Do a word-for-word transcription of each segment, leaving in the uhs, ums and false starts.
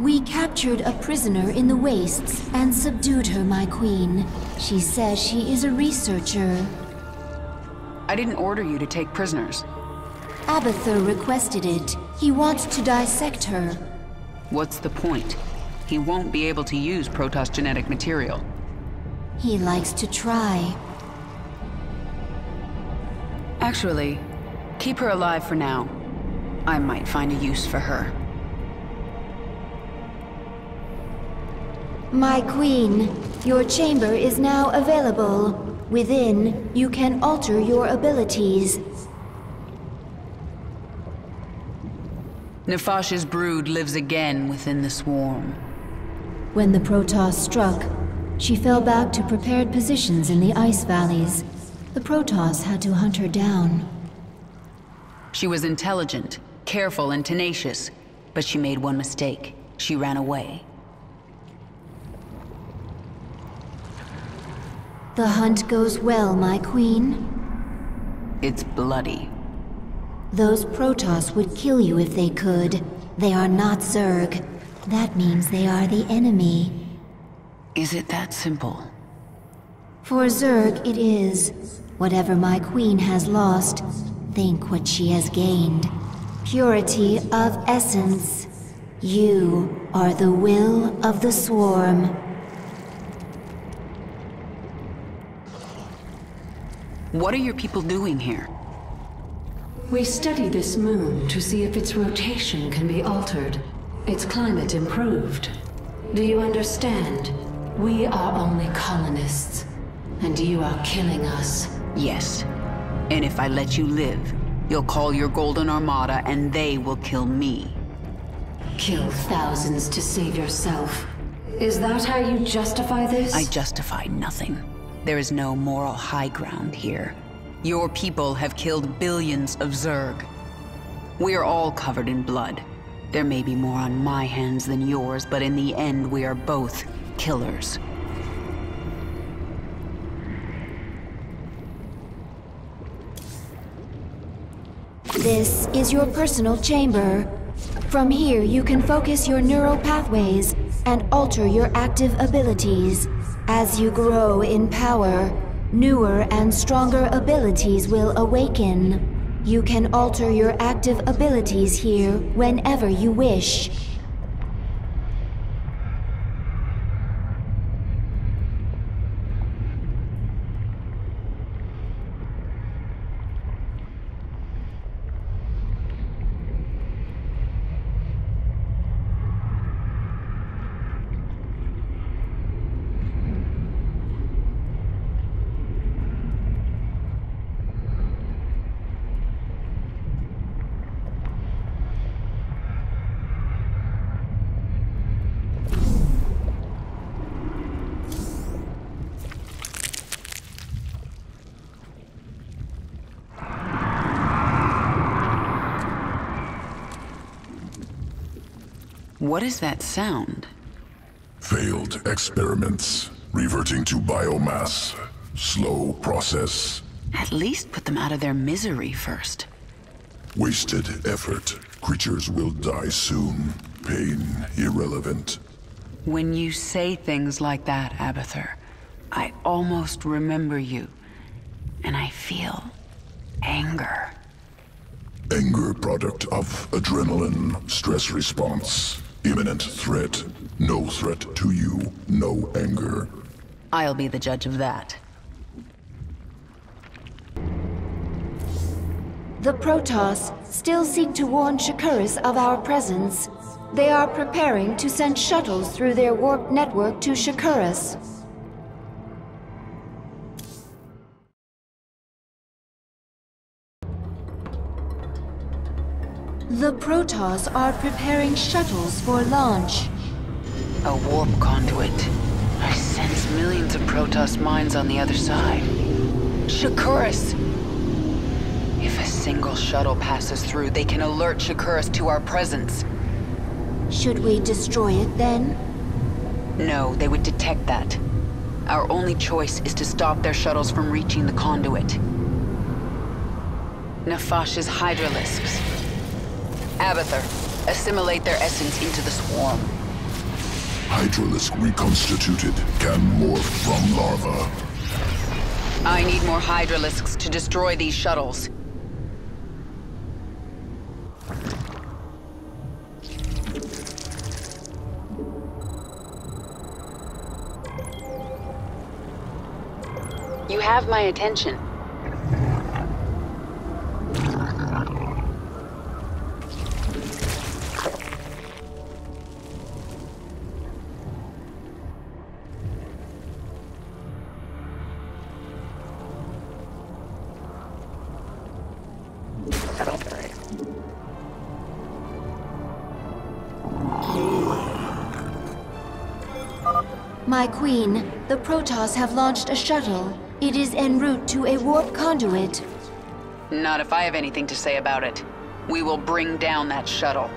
We captured a prisoner in the wastes and subdued her, my queen. She says she is a researcher. I didn't order you to take prisoners. Abathur requested it. He wants to dissect her. What's the point? He won't be able to use Protoss genetic material. He likes to try. Actually, keep her alive for now. I might find a use for her. My queen, your chamber is now available. Within, you can alter your abilities. Nefasha's brood lives again within the swarm. When the Protoss struck, she fell back to prepared positions in the ice valleys. The Protoss had to hunt her down. She was intelligent, careful, and tenacious, but she made one mistake. She ran away. The hunt goes well, my queen. It's bloody. Those Protoss would kill you if they could. They are not Zerg. That means they are the enemy. Is it that simple? For Zerg, it is. Whatever my queen has lost, think what she has gained. Purity of essence. You are the will of the swarm. What are your people doing here? We study this moon to see if its rotation can be altered, its climate improved. Do you understand? We are only colonists, and you are killing us. Yes. And if I let you live, you'll call your Golden Armada and they will kill me. Kill thousands to save yourself. Is that how you justify this? I justify nothing. There is no moral high ground here. Your people have killed billions of Zerg. We are all covered in blood. There may be more on my hands than yours, but in the end, we are both killers. This is your personal chamber. From here, you can focus your neural pathways and alter your active abilities. As you grow in power, newer and stronger abilities will awaken. You can alter your active abilities here whenever you wish. What is that sound? Failed experiments. Reverting to biomass. Slow process. At least put them out of their misery first. Wasted effort. Creatures will die soon. Pain irrelevant. When you say things like that, Abathur, I almost remember you. And I feel anger. Anger product of adrenaline. Stress response. Imminent threat. No threat to you. No anger. I'll be the judge of that. The Protoss still seek to warn Shakuras of our presence. They are preparing to send shuttles through their warp network to Shakuras. The Protoss are preparing shuttles for launch. A warp conduit. I sense millions of Protoss mines on the other side. Shakuras! If a single shuttle passes through, they can alert Shakuras to our presence. Should we destroy it then? No, they would detect that. Our only choice is to stop their shuttles from reaching the conduit. Nefasha's Hydralisks. Abathur, assimilate their essence into the swarm. Hydralisk reconstituted can morph from larva. I need more Hydralisks to destroy these shuttles. You have my attention. My queen, the Protoss have launched a shuttle. It is en route to a warp conduit. Not if I have anything to say about it. We will bring down that shuttle.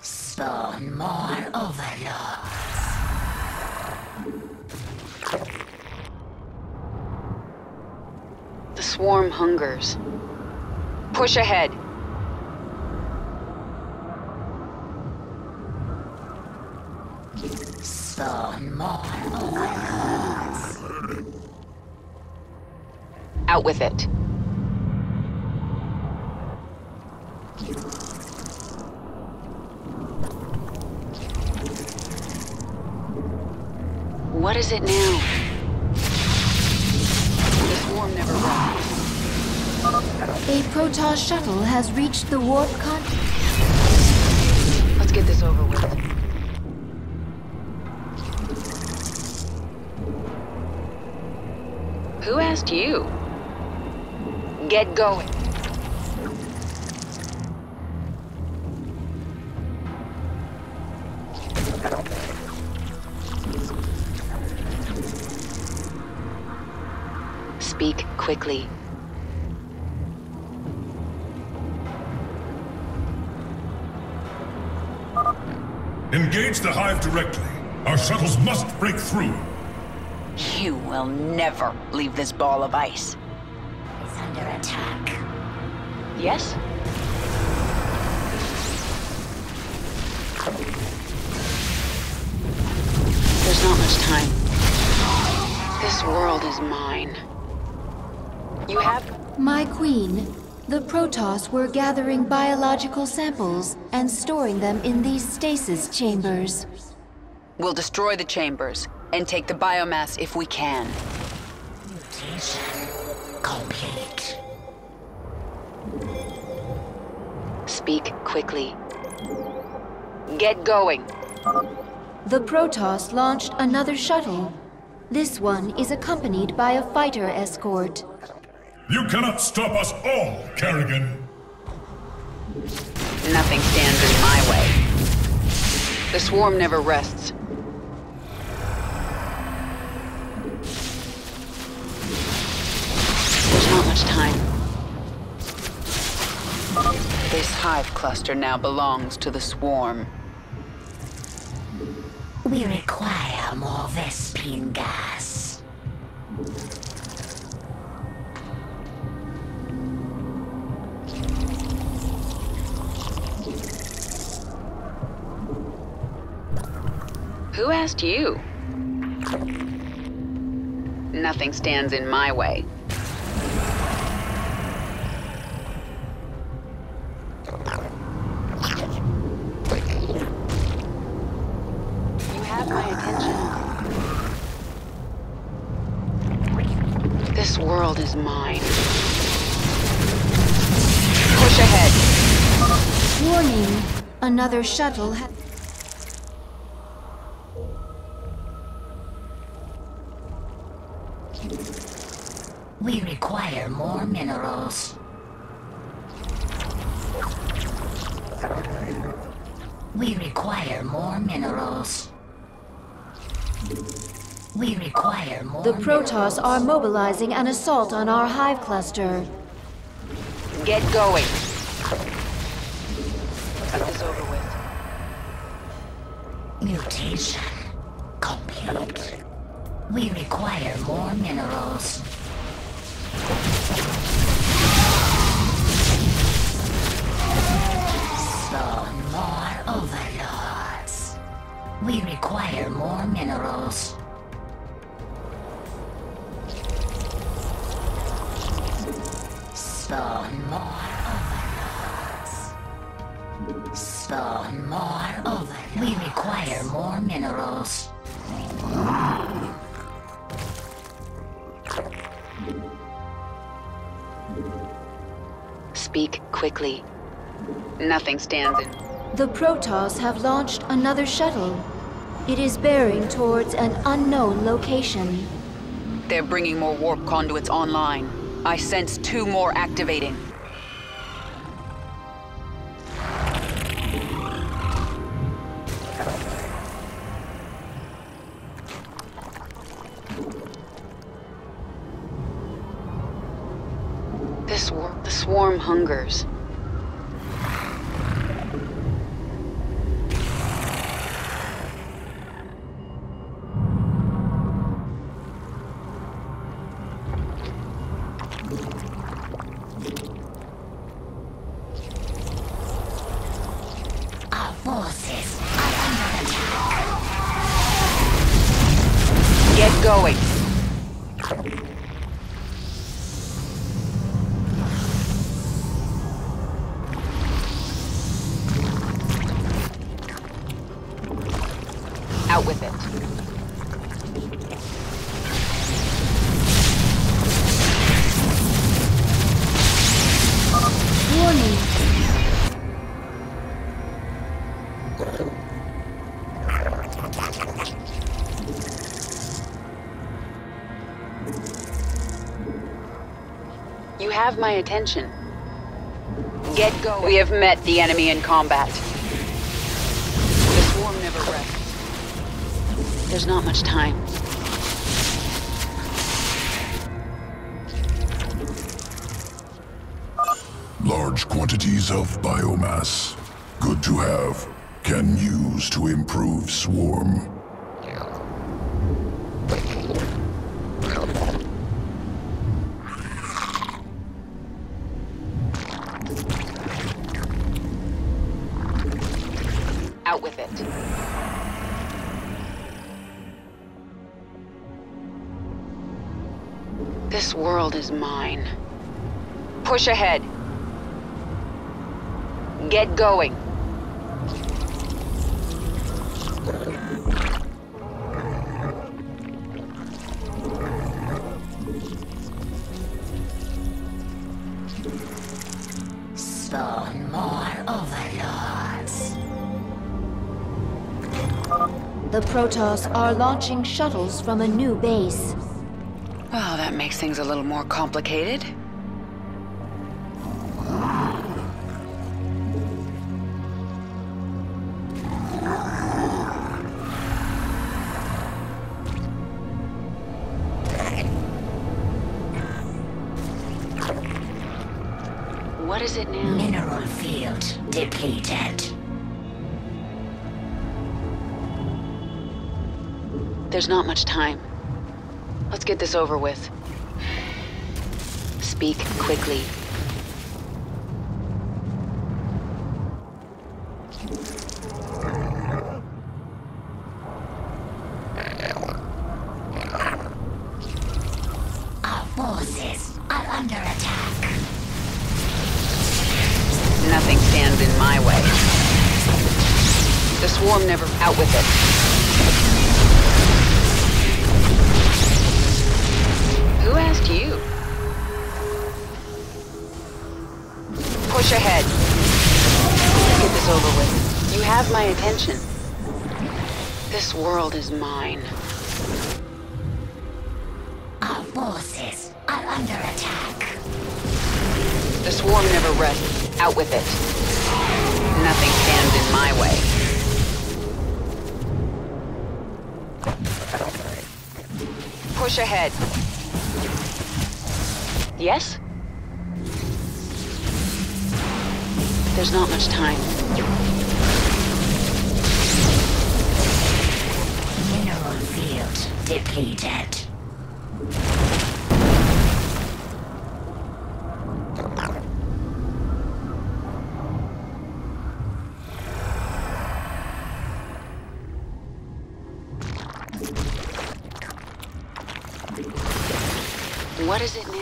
Spawn more Overlords. The swarm hungers. Push ahead. Spawn more Overlords. Out with it. What is it now? The swarm never arrives. A Protoss shuttle has reached the warp conduit. Let's get this over with. Who asked you? Get going. Speak quickly. Engage the hive directly. Our shuttles must break through. You will never leave this ball of ice. It's under attack. Yes? There's not much time. This world is mine. You have? My queen, the Protoss were gathering biological samples and storing them in these stasis chambers. We'll destroy the chambers and take the biomass if we can. Mutation complete. Speak quickly. Get going. The Protoss launched another shuttle. This one is accompanied by a fighter escort. You cannot stop us all, Kerrigan! Nothing stands in my way. The swarm never rests. There's not much time. This hive cluster now belongs to the swarm. We require more Vespene gas. Who asked you? Nothing stands in my way. You have my attention. This world is mine. Push ahead. Warning, another shuttle has... We require more minerals. We require more minerals. We require more minerals. The Protoss are mobilizing an assault on our hive cluster. Get going. Get this over with. Mutation. Compute. We require more minerals. So more overlords. We require more minerals. Spawn more overlords. Spawn more overlords. We require more minerals. Speak quickly. Nothing stands in. The Protoss have launched another shuttle. It is bearing towards an unknown location. They're bringing more warp conduits online. I sense two more activating. This war- the swarm hungers. You have my attention. Get going. We have met the enemy in combat. The swarm never rests. There's not much time. Large quantities of biomass. Good to have. Can use to improve swarm. Out with it. This world is mine. Push ahead. Get going. Spawn more overlords. The Protoss are launching shuttles from a new base. Well, that makes things a little more complicated. What is it now? Mineral field depleted. There's not much time. Let's get this over with. Speak quickly. Our forces are under attack. Nothing stands in my way. The swarm never... Out with it. Who asked you? Push ahead. Let's get this over with. You have my attention. This world is mine. Our forces are under attack. The swarm never rests. Out with it. Nothing stands in my way. Push ahead. Yes? There's not much time. completed. What is it now?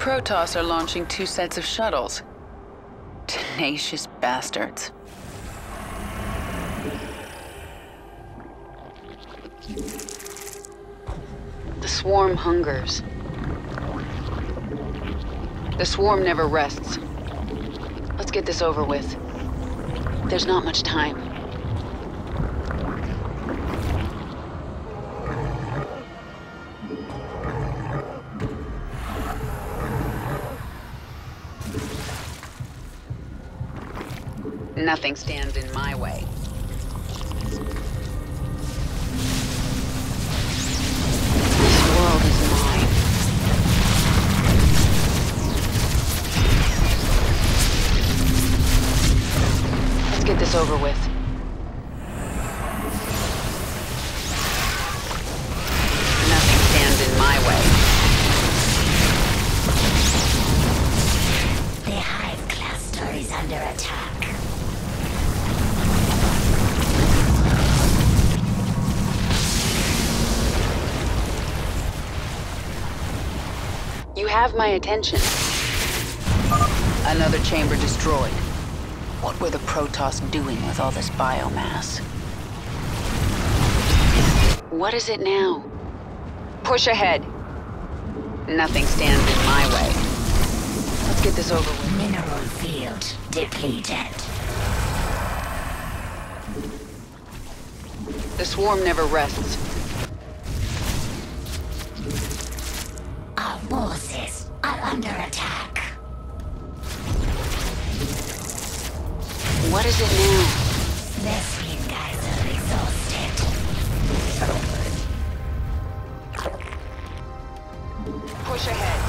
Protoss are launching two sets of shuttles. Tenacious bastards. The swarm hungers. The swarm never rests. Let's get this over with. There's not much time. Nothing stands in my way. This world is mine. Let's get this over with. Nothing stands in my way. The hive cluster is under attack. You have my attention. Another chamber destroyed. What were the Protoss doing with all this biomass? What is it now? Push ahead. Nothing stands in my way. Let's get this over with. Mineral field depleted. The swarm never rests. Forces are under attack. What is it now? Vespene guys are exhausted. Push ahead.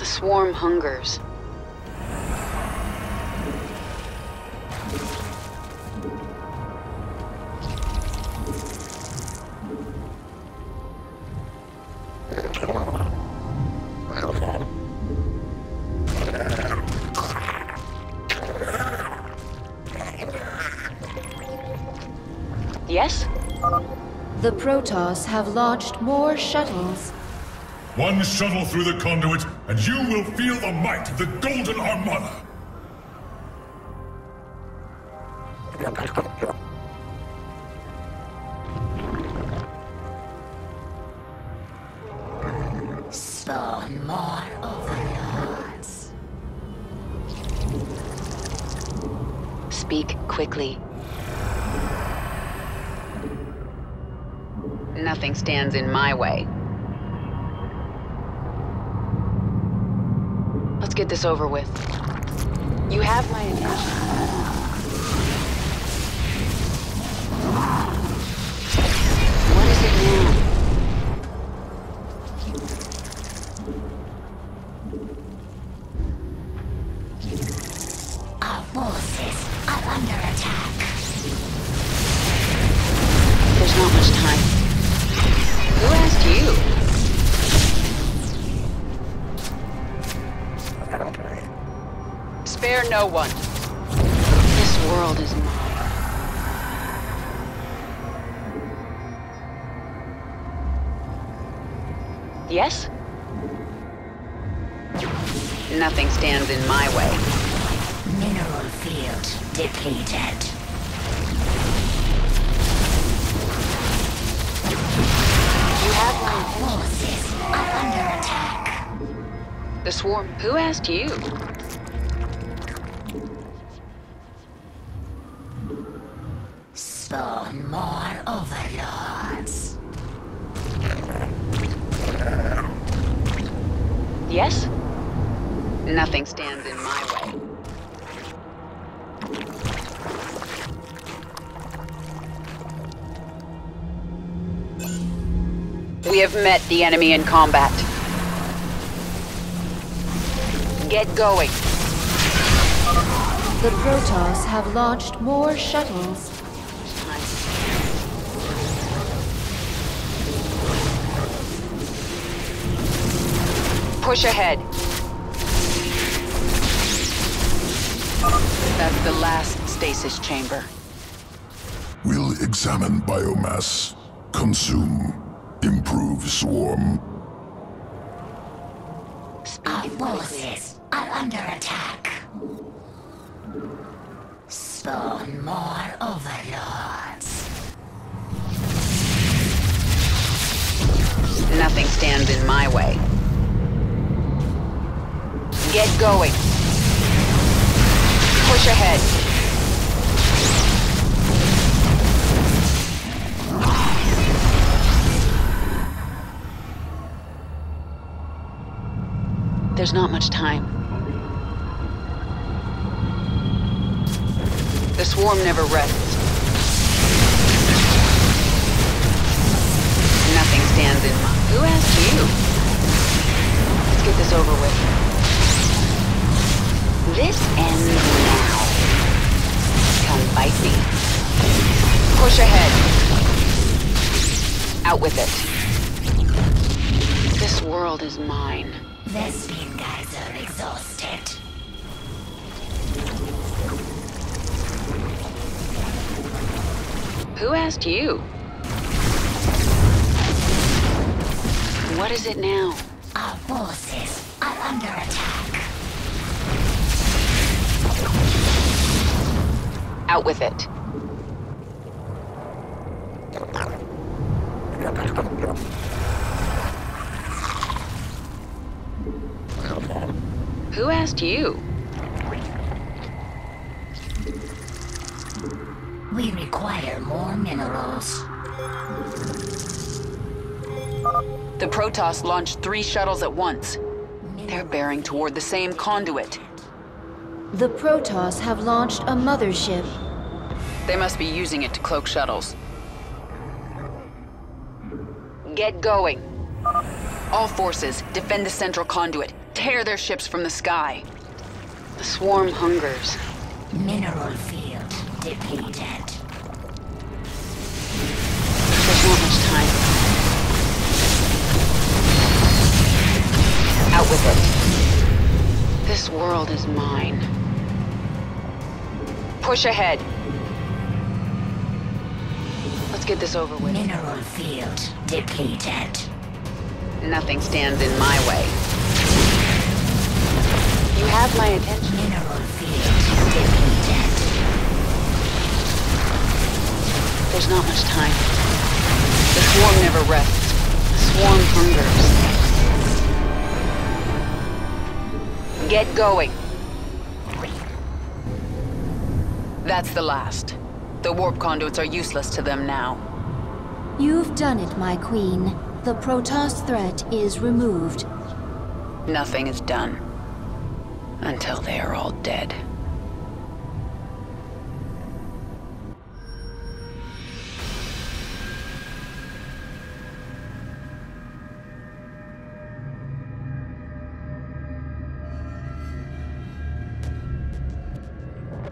The swarm hungers. Yes? The Protoss have launched more shuttles. One shuttle through the conduit, and you will feel the might of the Golden Armada! Spawn more Overlords. Speak quickly. Nothing stands in my way. Let's get this over with. You have my attention. What is it now? Our forces are under attack. There's not much time. Who asked you? Spare no one. This world is mine. Yes? Nothing stands in my way. Mineral field depleted. Our forces are under attack. The swarm. Who asked you? Spawn more Overlords. Yes? Nothing stands in my way. We have met the enemy in combat. Get going. The Protoss have launched more shuttles. Push ahead. That's the last stasis chamber. We'll examine biomass, consume, improve swarm. Our forces are under attack. Spawn more overlords. Nothing stands in my way. Get going. Push ahead. There's not much time. The swarm never rests. Nothing stands in my... Who asked you? Let's get this over with. This ends now. Come bite me. Push ahead. Out with it. This world is mine. Vespene guys are exhausted. Who asked you? What is it now? Our forces are under attack. Out with it. Who asked you? We require more minerals. The Protoss launched three shuttles at once. They're bearing toward the same conduit. The Protoss have launched a mothership. They must be using it to cloak shuttles. Get going. All forces, defend the central conduit. Tear their ships from the sky. The swarm hungers. Mineral field depleted. There's not much time. Out with it. This world is mine. Push ahead. Let's get this over with. Mineral field depleted. Nothing stands in my way. You have my attention. Mineral field depleted. There's not much time. The swarm never rests. The swarm hungers. Get going. That's the last. The warp conduits are useless to them now. You've done it, my queen. The Protoss threat is removed. Nothing is done until they are all dead.